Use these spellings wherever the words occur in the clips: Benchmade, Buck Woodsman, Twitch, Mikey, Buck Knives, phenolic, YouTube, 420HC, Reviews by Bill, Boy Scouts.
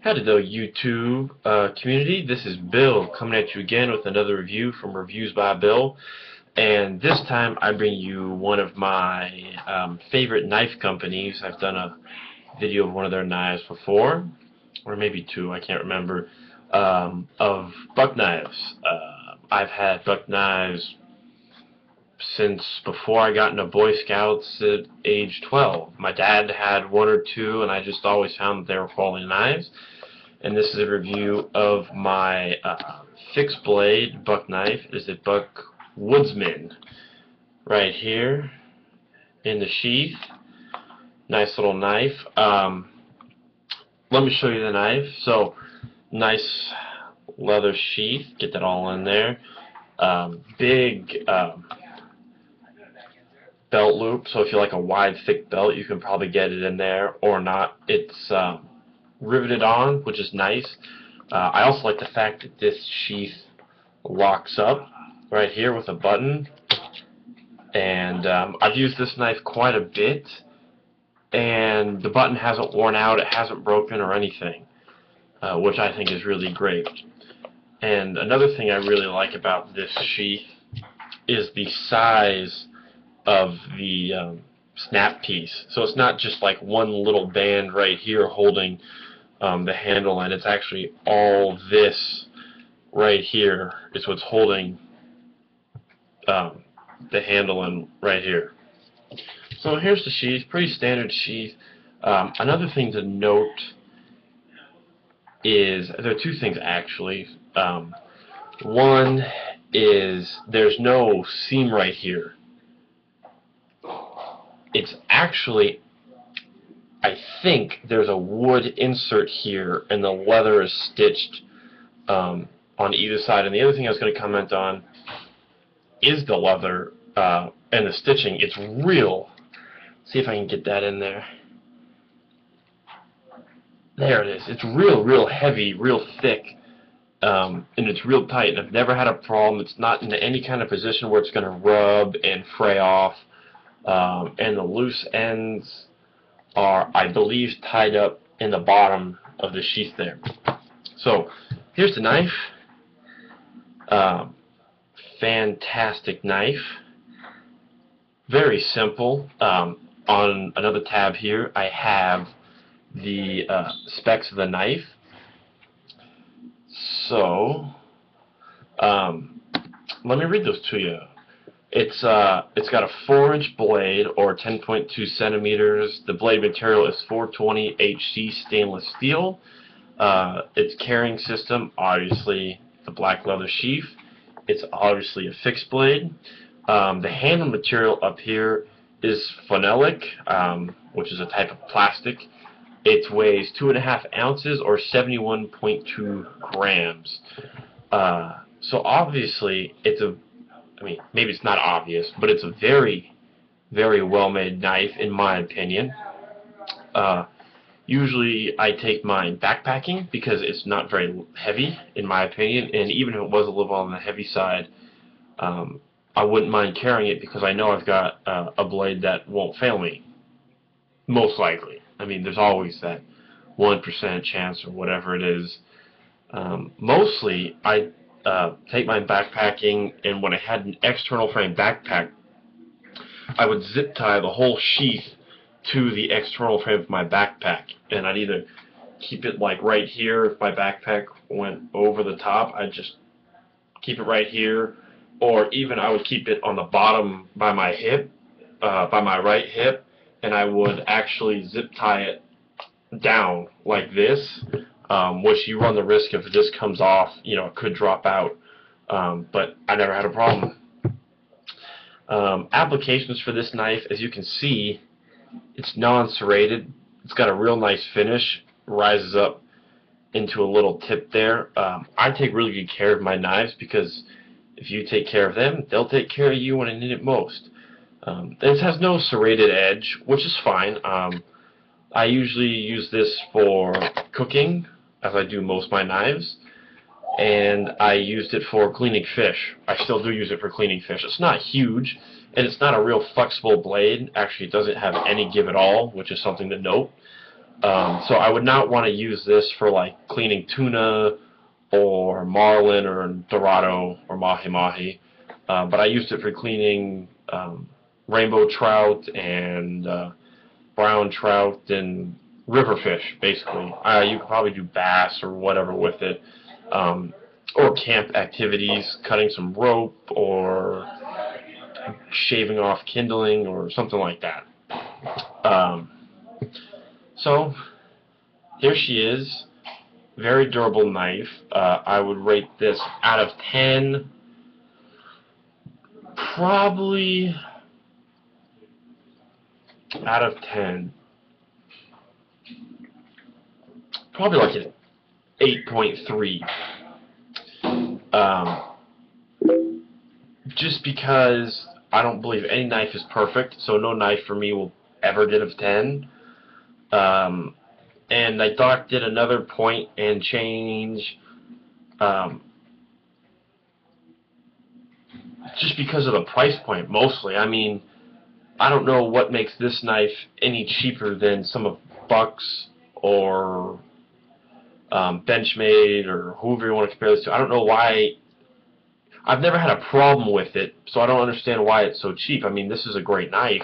Howdy though, YouTube community. This is Bill coming at you again with another review from Reviews by Bill, and this time I bring you one of my favorite knife companies. I've done a video of one of their knives before, or maybe two, I can't remember, of Buck Knives. I've had Buck Knives since before I got into Boy Scouts at age 12. My dad had one or two, and I just always found that they were quality knives. And this is a review of my fixed blade Buck knife. It is a Buck Woodsman right here in the sheath. Nice little knife. Let me show you the knife. So, nice leather sheath. Get that all in there. Big belt loop, so if you like a wide thick belt you can probably get it in there or not. It's riveted on, which is nice. I also like the fact that this sheath locks up right here with a button, and I've used this knife quite a bit, and the button hasn't worn out, it hasn't broken or anything, which I think is really great. And another thing I really like about this sheath is the size of the snap piece. So it's not just like one little band right here holding the handle, and it's actually all this right here is what's holding the handle in right here. So here's the sheath, pretty standard sheath. Another thing to note is, there are two things actually. One is there's no seam right here. It's actually, I think there's a wood insert here, and the leather is stitched on either side. And the other thing I was going to comment on is the leather and the stitching. It's real. Let's see if I can get that in there. There it is. It's real, real heavy, real thick, and it's real tight. And I've never had a problem. It's not in any kind of position where it's going to rub and fray off. And the loose ends are, I believe, tied up in the bottom of the sheath there. So here's the knife. Fantastic knife. Very simple. On another tab here I have the specs of the knife. So let me read those to you. It's got a 4-inch blade, or 10.2 centimeters. The blade material is 420HC stainless steel. Its carrying system, obviously, the black leather sheath. It's obviously a fixed blade. The handle material up here is phenolic, which is a type of plastic. It weighs 2.5 ounces, or 71.2 grams. So obviously, it's a, I mean, maybe it's not obvious, but it's a very, very well-made knife, in my opinion. Usually I take mine backpacking because it's not very heavy, in my opinion, and even if it was a little on the heavy side, I wouldn't mind carrying it because I know I've got a blade that won't fail me, most likely. I mean, there's always that 1% chance or whatever it is. Mostly, I take mine backpacking, and when I had an external frame backpack, I would zip tie the whole sheath to the external frame of my backpack, and I'd either keep it like right here. If my backpack went over the top, I'd just keep it right here, or even I would keep it on the bottom by my hip, by my right hip, and I would actually zip tie it down like this. Which you run the risk if this comes off, you know, it could drop out, but I never had a problem. Applications for this knife, as you can see, it's non-serrated. It's got a real nice finish. Rises up into a little tip there. I take really good care of my knives because if you take care of them, they'll take care of you when I need it most. This has no serrated edge, which is fine. I usually use this for cooking, as I do most of my knives, and I used it for cleaning fish. I still do use it for cleaning fish. It's not huge, and it's not a real flexible blade. Actually, it doesn't have any give at all, which is something to note. So I would not want to use this for like cleaning tuna or marlin or dorado or mahi-mahi, but I used it for cleaning rainbow trout and brown trout and river fish, basically. You could probably do bass or whatever with it, or camp activities, cutting some rope or shaving off kindling or something like that. So here she is, very durable knife. I would rate this out of 10, probably out of 10, probably like an 8.3, just because I don't believe any knife is perfect, so no knife for me will ever get of 10. And I docked it another point and change, just because of the price point mostly. I mean, I don't know what makes this knife any cheaper than some of Buck's or Benchmade or whoever you want to compare this to. I don't know why. I've never had a problem with it, so I don't understand why it's so cheap. I mean, this is a great knife,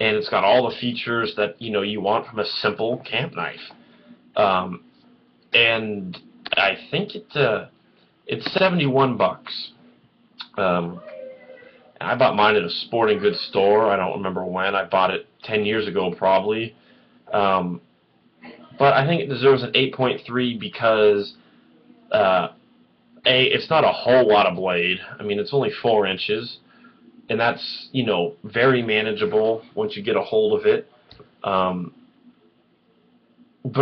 and it's got all the features that, you know, you want from a simple camp knife. And I think it's $71. I bought mine at a sporting goods store. I don't remember when. I bought it 10 years ago probably. But I think it deserves an 8.3 because, A, it's not a whole lot of blade. I mean, it's only 4 inches. And that's, you know, very manageable once you get a hold of it. But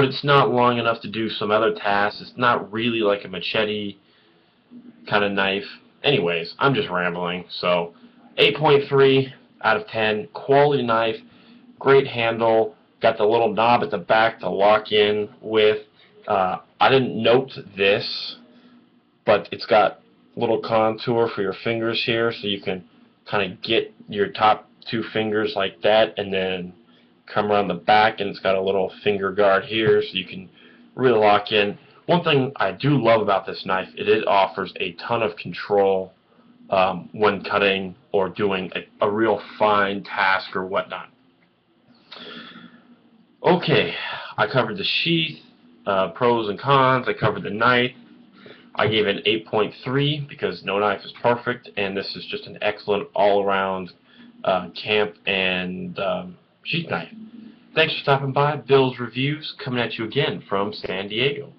it's not long enough to do some other tasks. It's not really like a machete kind of knife. Anyways, I'm just rambling. So 8.3 out of 10. Quality knife. Great handle. Got the little knob at the back to lock in with. I didn't note this, but it's got little contour for your fingers here, so you can kind of get your top two fingers like that and then come around the back, and it's got a little finger guard here so you can really lock in. One thing I do love about this knife, it offers a ton of control when cutting or doing a real fine task or whatnot. Okay, I covered the sheath, pros and cons, I covered the knife. I gave it an 8.3 because no knife is perfect, and this is just an excellent all-around camp and sheath knife. Thanks for stopping by. Bill's Reviews coming at you again from San Diego.